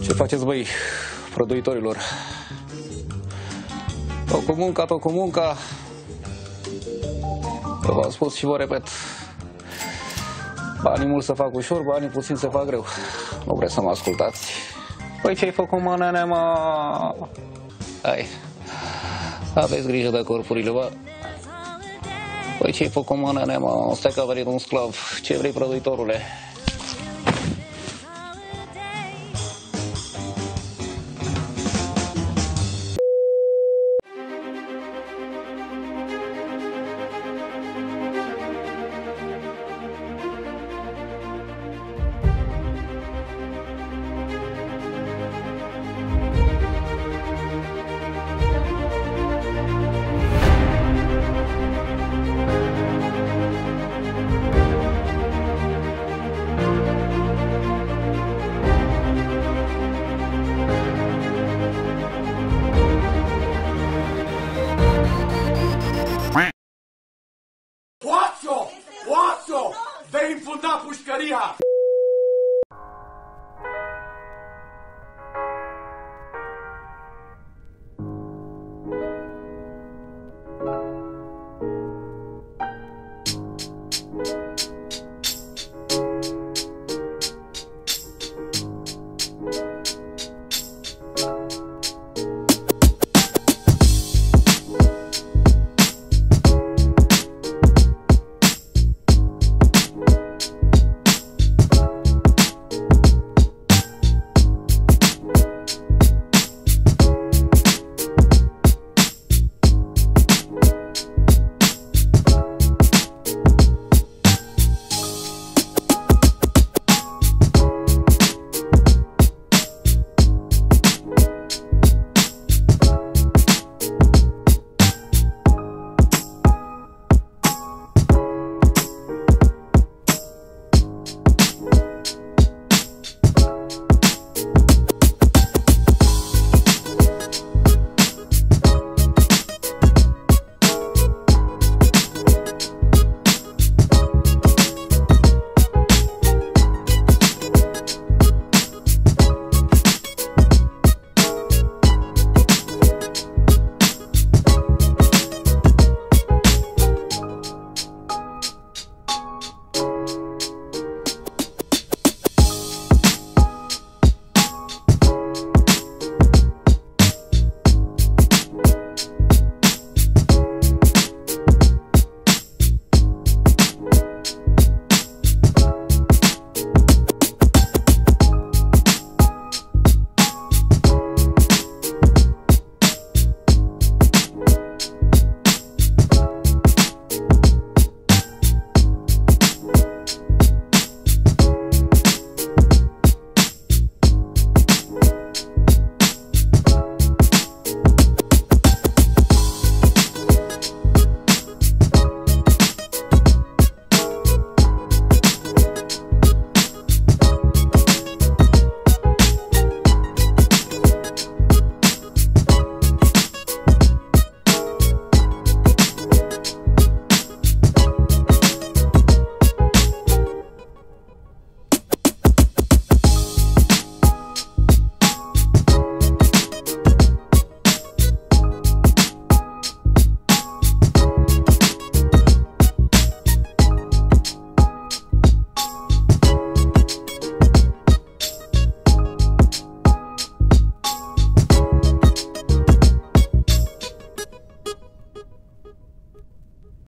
Ce faceți, băi, produitorilor? Tot cu munca. Eu v-am spus și vă repet. Banii mult se fac ușor, banii puțin se fac greu. Nu vreți să mă ascultați. Păi ce-ai făcut, mă, nene, mă? Hai. Aveți grijă de corpurile, bă. Păi ce-ai făcut, mă, nene, mă? Stai că a venit un sclav. Ce vrei, produitorule?